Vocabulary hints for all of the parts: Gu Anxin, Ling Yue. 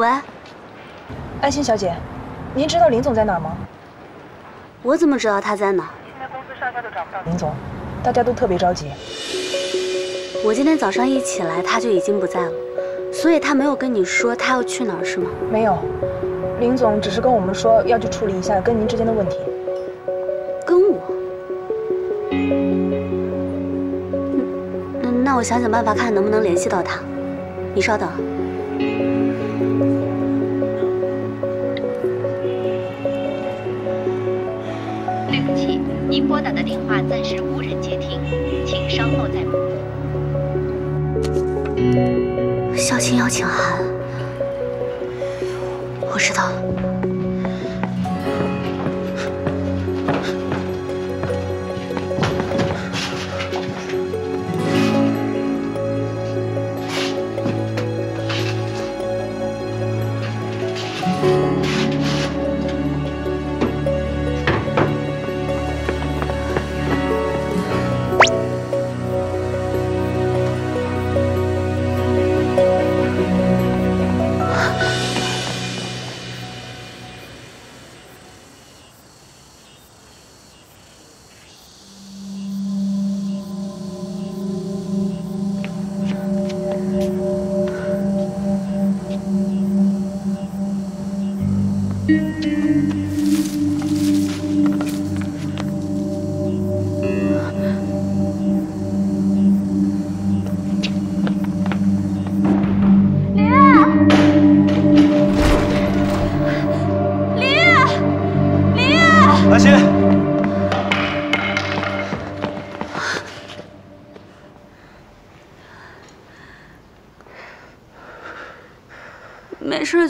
喂，爱心小姐，您知道林总在哪儿吗？我怎么知道他在哪儿？现在公司上下都找不到林总，大家都特别着急。我今天早上一起来，他就已经不在了，所以他没有跟你说他要去哪儿是吗？没有，林总只是跟我们说要去处理一下跟您之间的问题。跟我？那我想想办法，看能不能联系到他。你稍等。 对不起，您拨打的电话暂时无人接听，请稍后再拨。孝亲邀请函，我知道了。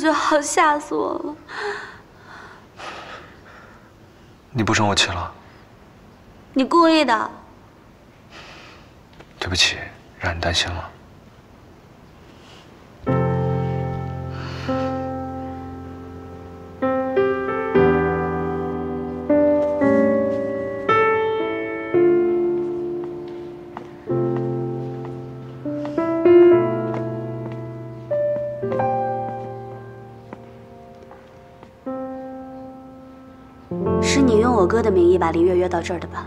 就好，吓死我了！你不生我气了？你故意的。对不起，让你担心了。哥的名义把林月约到这儿的吧？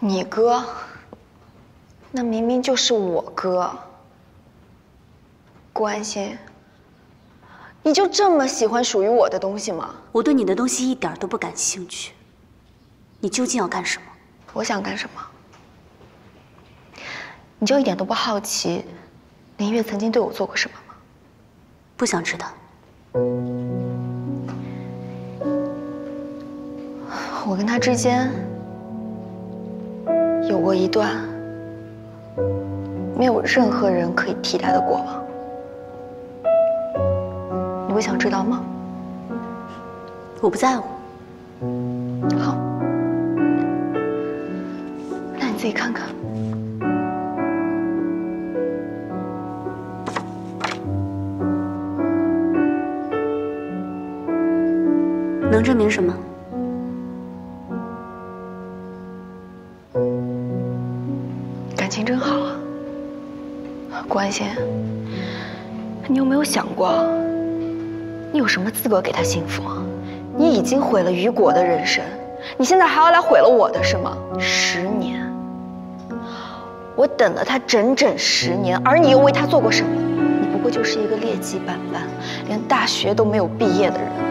你哥？那明明就是我哥。关心？你就这么喜欢属于我的东西吗？我对你的东西一点都不感兴趣。你究竟要干什么？我想干什么？你就一点都不好奇？ 林月曾经对我做过什么吗？不想知道。我跟他之间有过一段没有任何人可以替代的过往，你不想知道吗？我不在乎。好，那你自己看看。 能证明什么？感情真好啊，关心。你有没有想过，你有什么资格给他幸福啊？你已经毁了雨果的人生，你现在还要来毁了我的是吗？10年，我等了他整整10年，而你又为他做过什么？你不过就是一个劣迹斑斑，连大学都没有毕业的人。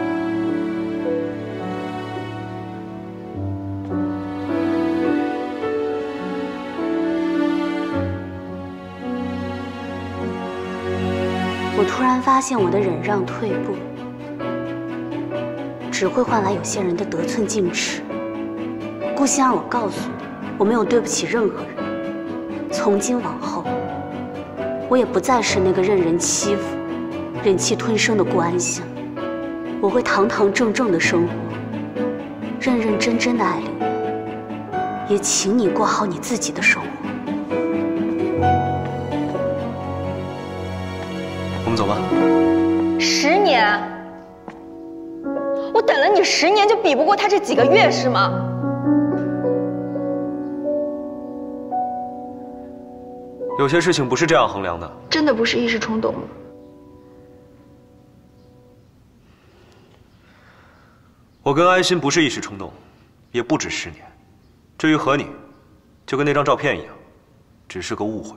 突然发现，我的忍让退步，只会换来有些人的得寸进尺。顾心让我告诉你，我没有对不起任何人。从今往后，我也不再是那个任人欺负、忍气吞声的顾安心，我会堂堂正正的生活，认认真真的爱林月，也请你过好你自己的生活。 我们走吧。10年，我等了你10年，就比不过他这几个月是吗？有些事情不是这样衡量的。真的不是一时冲动吗？我跟安心不是一时冲动，也不止10年。至于和你，就跟那张照片一样，只是个误会。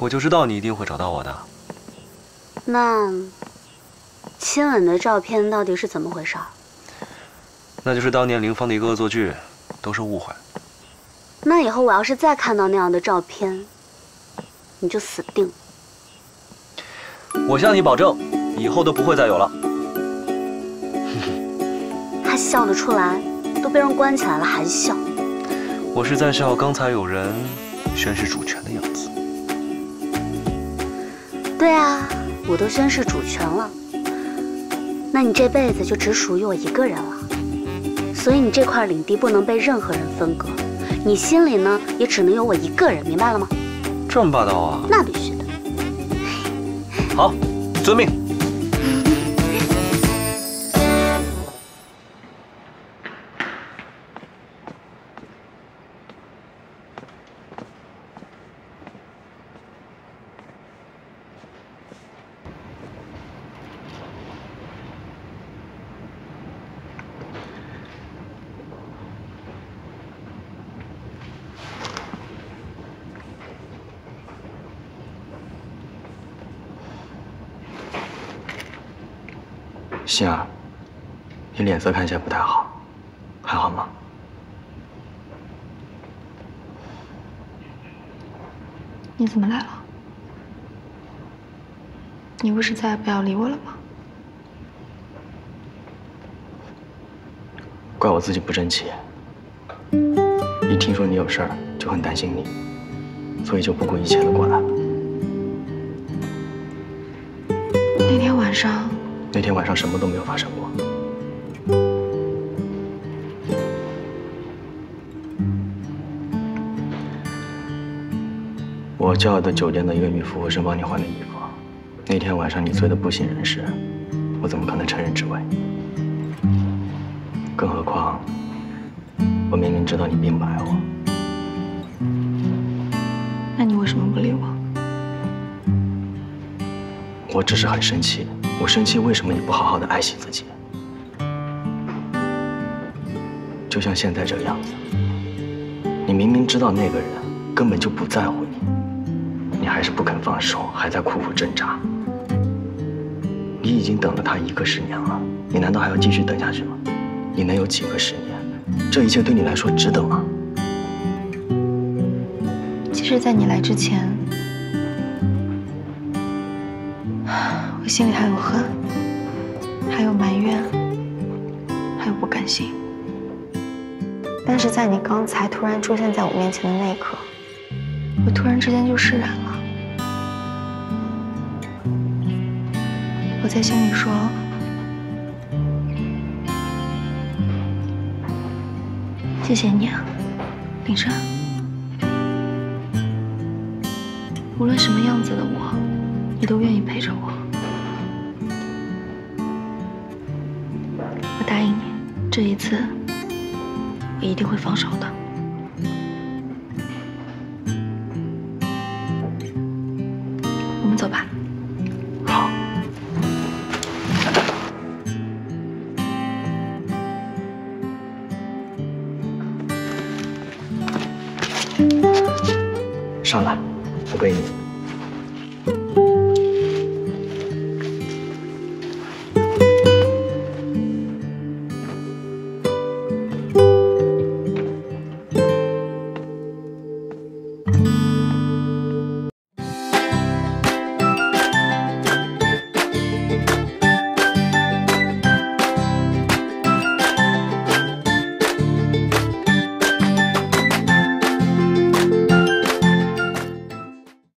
我就知道你一定会找到我的。那亲吻的照片到底是怎么回事？那就是当年林芳的一个恶作剧，都是误会。那以后我要是再看到那样的照片，你就死定了。我向你保证，以后都不会再有了。还笑得出来，都被人关起来了还笑。我是在笑刚才有人宣誓主权的样子。 对啊，我都宣誓主权了，那你这辈子就只属于我一个人了，所以你这块领地不能被任何人分割，你心里呢也只能有我一个人，明白了吗？这么霸道啊？那必须的。好，遵命。心儿，你脸色看起来不太好，还好吗？你怎么来了？你不是再也不要理我了吗？怪我自己不争气，一听说你有事儿就很担心你，所以就不顾一切的过来。那天晚上什么都没有发生过。我叫的酒店的一个女服务生帮你换的衣服。那天晚上你醉得不省人事，我怎么可能承认职位？更何况，我明明知道你并不爱我。那你为什么不理我？我只是很生气。 我生气，为什么你不好好的爱惜自己？就像现在这个样子，你明明知道那个人根本就不在乎你，你还是不肯放手，还在苦苦挣扎。你已经等了他一个10年了，你难道还要继续等下去吗？你能有几个10年？这一切对你来说值得吗？其实，在你来之前。 我心里还有恨，还有埋怨，还有不甘心。但是在你刚才突然出现在我面前的那一刻，我突然之间就释然了。我在心里说：“谢谢你啊，林珊。无论什么样子的我，你都愿意陪着我。” 答应你，这一次我一定会放手的。我们走吧。好。上来，我给你。